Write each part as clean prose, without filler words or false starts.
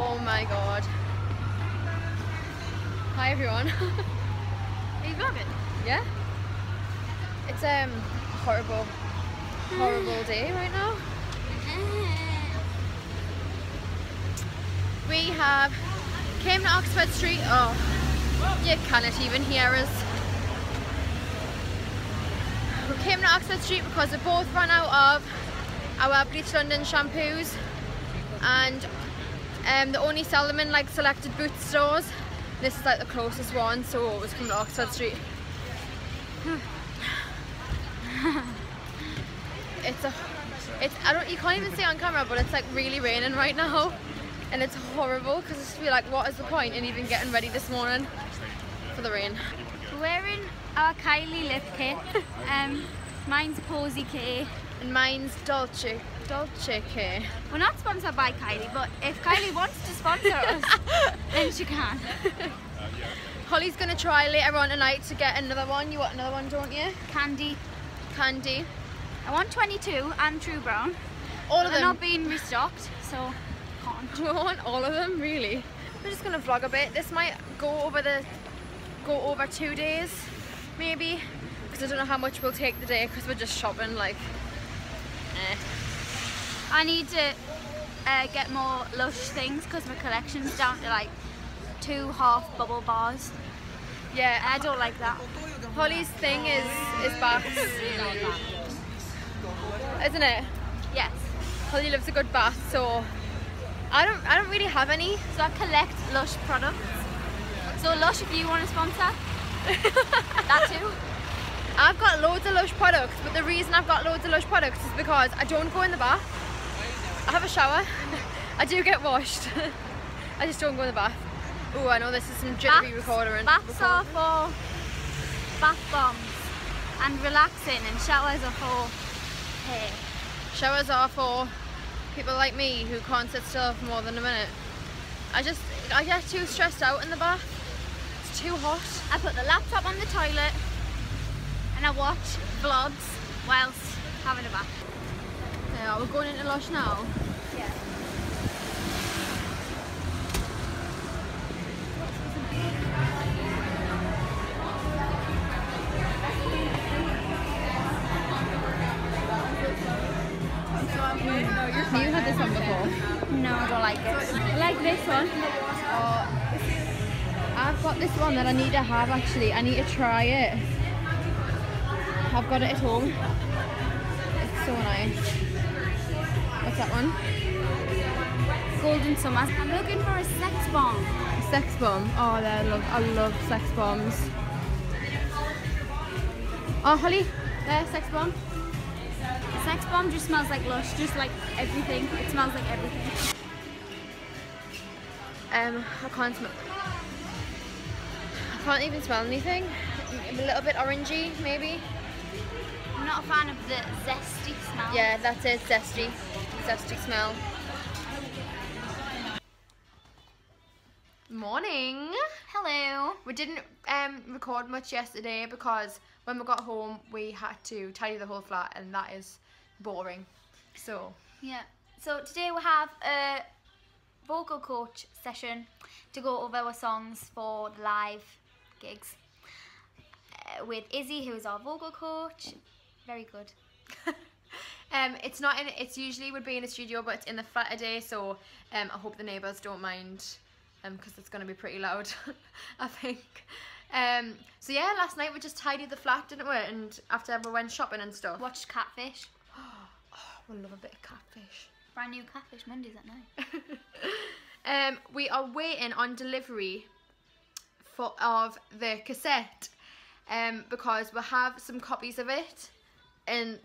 Oh my god. Hi everyone. Are you vlogging? Yeah. It's a horrible day right now. We have came to Oxford Street. Oh, you cannot even hear us. We came to Oxford Street because we both ran out of our Bleach London shampoos, and they only sell them in like selected boot stores. This is like the closest one, so it was coming to Oxford Street. You can't even see on camera, but it's like really raining right now. And it's horrible because it's like, what is the point in even getting ready this morning for the rain? We're wearing our Kylie lip kit. Mine's Posy K and mine's Dolce K. We're not sponsored by Kylie, but if Kylie wants to sponsor us, then she can. Holly's gonna try later on tonight to get another one. You want another one, don't you? Candy. I want 22 and True Brown. All of them. They're not being restocked, so. We want all of them, really. We're just gonna vlog a bit. This might go over 2 days, maybe, because I don't know how much we'll take the day because we're just shopping. Like, I need to get more Lush things because my collection's down to like 2 half bubble bars. Yeah, I don't like that. Holly's thing is baths, isn't it? Yes. Holly loves a good bath, so. I don't really have any, so I collect Lush products. So Lush, if you want to sponsor, that too. I've got loads of Lush products, but the reason I've got loads of Lush products is because I don't go in the bath. I have a shower. I do get washed. I just don't go in the bath. Oh, I know this is some jittery recording. Baths are for bath bombs and relaxing, and showers are for hair. Showers are for people like me who can't sit still for more than a minute. I get too stressed out in the bath. It's too hot. I put the laptop on the toilet and I watch vlogs whilst having a bath. Yeah, we're going into Lush now. Yeah. You had this one before? No, I don't like it. I like this one. I've got this one that I need to have actually. I need to try it. I've got it at home. It's so nice. What's that one? Golden Summer. I'm looking for a sex bomb. A sex bomb? Oh, I love sex bombs. Oh, Holly, there, sex bomb. Sex bomb just smells like Lush, just like everything. It smells like everything. I can't smell. I can't even smell anything. I'm a little bit orangey, maybe. I'm not a fan of the zesty smell. Yeah, that's it, zesty smell. Morning. Hello. We didn't record much yesterday because when we got home we had to tidy the whole flat, and that is boring. So yeah, so today we have a vocal coach session to go over our songs for the live gigs with Izzy, who is our vocal coach. Very good. It's not in, it's usually would be in the studio, but it's in the flat today, so I hope the neighbours don't mind because it's going to be pretty loud. I think. So yeah, last night we just tidied the flat, didn't we? And after we went shopping and stuff. Watched Catfish. Oh, we love a bit of Catfish. Brand new Catfish Mondays at night. We are waiting on delivery of the cassette because we have some copies of it, and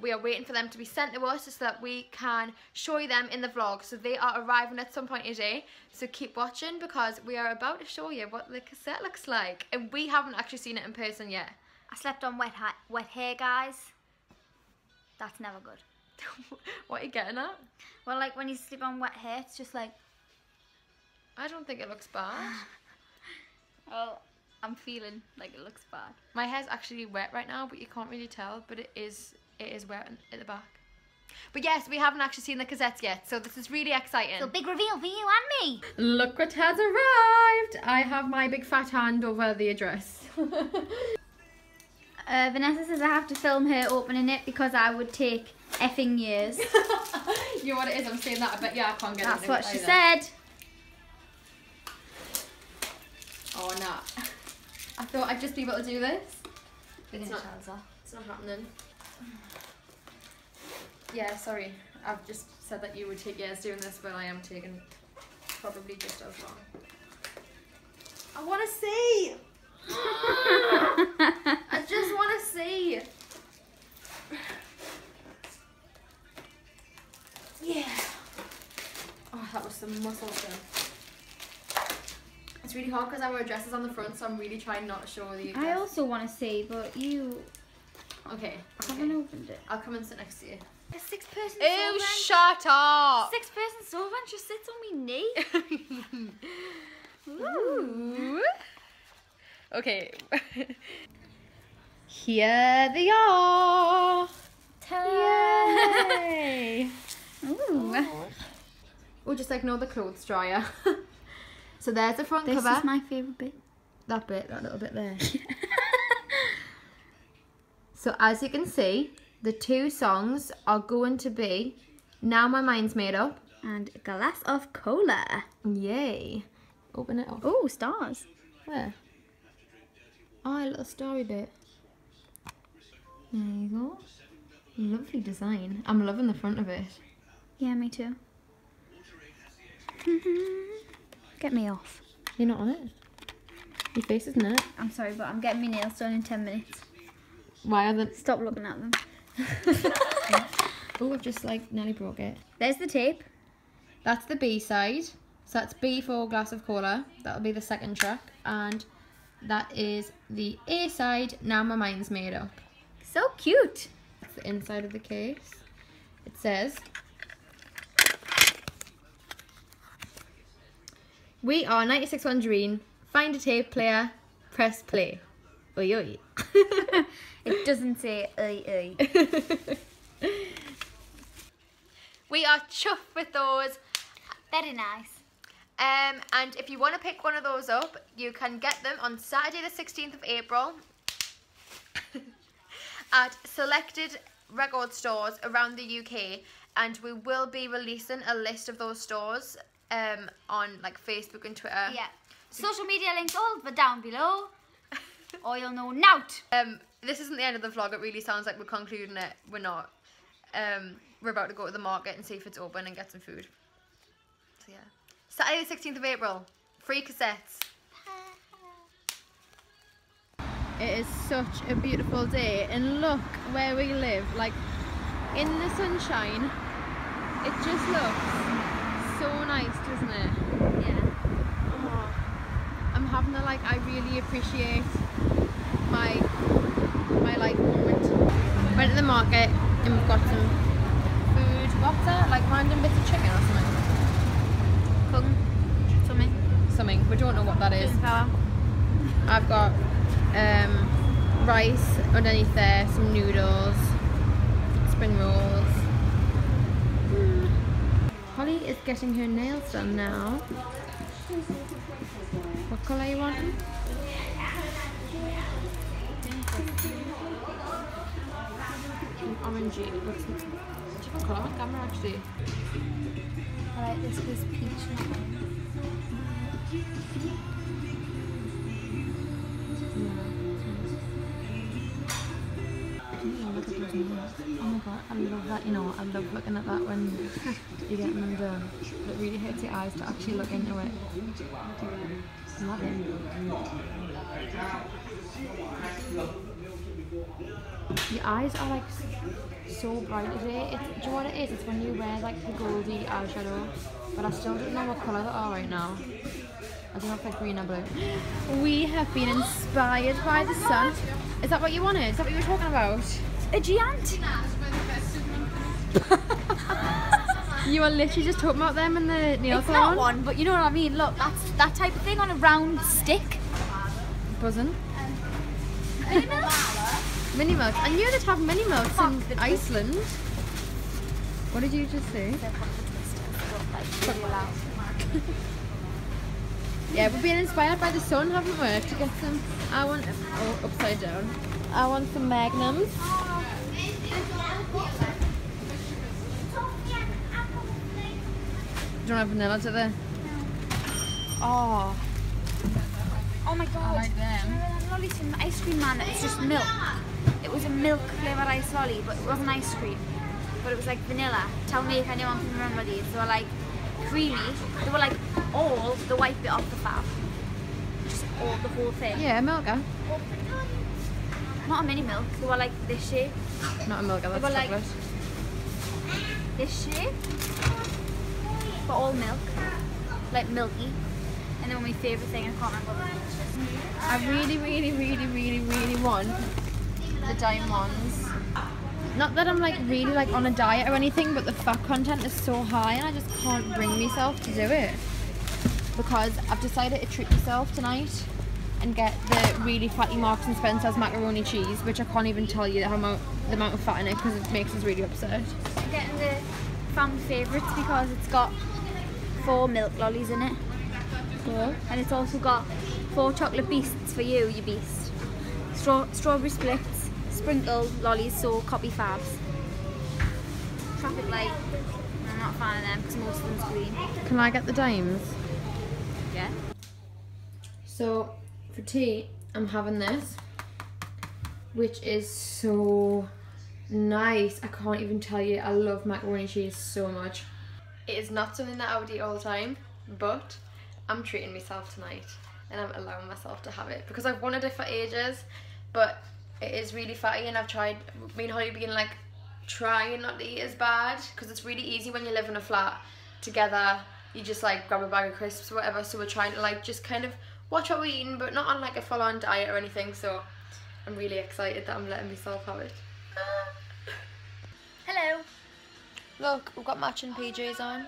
we are waiting for them to be sent to us so that we can show you them in the vlog. So they are arriving at some point today, so keep watching because we are about to show you what the cassette looks like, and we haven't actually seen it in person yet. I slept on wet hair, guys. That's never good. What are you getting at? Well, like when you sleep on wet hair, it's just like, I don't think it looks bad. Well, I'm feeling like it looks bad. My hair's actually wet right now, but you can't really tell, but it is wet at the back. But yes, we haven't actually seen the cassettes yet, so this is really exciting. So big reveal for you and me. Look what has arrived. I have my big fat hand over the address. Vanessa says I have to film her opening it because I would take effing years. You know what it is, I'm saying that, I bet yeah, I can't get it. That's what she said. Oh nah. I thought I'd just be able to do this. It's not happening. Yeah, sorry. I've just said that you would take years doing this, but I am taking probably just as long. I want to see! I just want to see! Yeah! Oh, that was some muscle thing. It's really hard because our dress is on the front, so I'm really trying not to show you guys. I also want to see, but you... Okay. I haven't opened it. I'll come and sit next to you. A six-person sofa. Ew, shut up! Six-person sofa and just sits on me knee. Ooh. Okay. Here they are. Ta-da. Yay! Ooh. Oh. We'll just ignore the clothes dryer. So there's the front cover. This is my favourite bit. That bit, that little bit there. So as you can see, the two songs are going to be Now My Mind's Made Up and Glass of Cola. Yay. Open it up. Oh, stars. Where? Oh, a little starry bit. There you go. Lovely design. I'm loving the front of it. Yeah, me too. Get me off. You're not on it. Your face isn't it. I'm sorry, but I'm getting my nails done in 10 minutes. Why are the... Stop looking at them. Oh, I've just like nearly broke it. There's the tape. That's the B-side. So that's B for Glass of Cola. That'll be the second track. And that is the A-side, Now My Mind's Made Up. So cute. That's the inside of the case. It says... We are 96OneDream. Find a tape player. Press play. Oi, oi. It doesn't say oi, oi. We are chuffed with those. Very nice. And if you want to pick one of those up, you can get them on Saturday the 16th of April at selected record stores around the UK. And we will be releasing a list of those stores on like Facebook and Twitter. Yeah. Social media links all over down below. Or you'll know nowt. This isn't the end of the vlog. It really sounds like we're concluding it. We're not. We're about to go to the market and see if it's open and get some food. So yeah. Saturday the 16th of April. Free cassettes. It is such a beautiful day. And look where we live. Like, in the sunshine. It just looks so nice, doesn't it? Yeah. I'm having a, like, I really appreciate my like moment. Went to the market and we've got some food. What's that? Like random bits of chicken or something? Kung? Something? Something. We don't know what that is. I've got rice underneath there, some noodles, spring rolls. Holly is getting her nails done now. What colour you want? Orangey. What colour on camera actually? I like this because peach. Oh my god, I love that, you know, I love looking at that when you get them done. It really hurts your eyes to actually look into it. I love it. Your eyes are like so bright today. Do you know what it is? It's when you wear like the goldy eyeshadow, but I still don't know what colour they are right now. I don't know if they're green or blue. We have been inspired by the sun. Is that what you wanted? Is that what you were talking about? A giant! You are literally just talking about them in the nail salon. It's not one, but you know what I mean. Look, that's that type of thing on a round stick. Buzzing. Mini milk. I knew they'd have mini milks in Iceland. What did you just say? Yeah, we've been inspired by the sun, haven't we? To get some. I want upside down. I want some Magnums. Do you want vanilla to there? Oh. Oh my god. I like them. Do you remember that lolly from the ice cream man? It was just milk. It was a milk flavoured ice lolly, but it wasn't ice cream. But it was like vanilla. Tell me if anyone can remember these. They were like creamy. They were like all the white bit off the fab. Just all the whole thing. Yeah, a milker. Not a mini milk. They were like this shape. Not a milker, that's chocolate. Like this shape. But all milk. Like milky. And then my favourite thing, I can't remember. I really want the diamonds. Not that I'm like really like on a diet or anything, but the fat content is so high and I just can't bring myself to do it. Because I've decided to treat myself tonight and get the really fatty Marks and Spencer's macaroni cheese, which I can't even tell you how the amount of fat in it because it makes us really upset. I'm getting the fan favourites because it's got 4 milk lollies in it. Cool. And it's also got 4 chocolate beasts for you, you beast. Strawberry splits, sprinkle lollies, so copy fabs. Traffic light, I'm not a fan of them because most of them's green. Can I get the dimes? Yeah. So for tea, I'm having this, which is so nice. I can't even tell you, I love macaroni cheese so much. It is not something that I would eat all the time, but I'm treating myself tonight and I'm allowing myself to have it because I've wanted it for ages, but it is really fatty and I've tried, me and Holly being like trying not to eat as bad because it's really easy when you live in a flat together, you just like grab a bag of crisps or whatever, so we're trying to like just kind of watch what we're eating but not on like a full-on diet or anything, so I'm really excited that I'm letting myself have it. Hello! Look, we've got matching PJs on.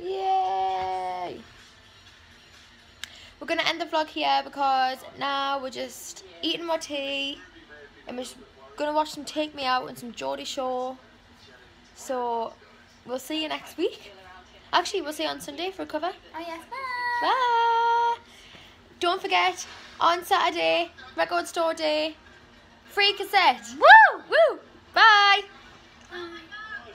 Yay! We're gonna end the vlog here because now we're just eating my tea and we're just gonna watch some Take Me Out and some Geordie Shore. So we'll see you next week. Actually, we'll see you on Sunday for a cover. Oh yes, bye! Bye! Don't forget, on Saturday, record store day, free cassette. Woo! Woo! Bye! Bye!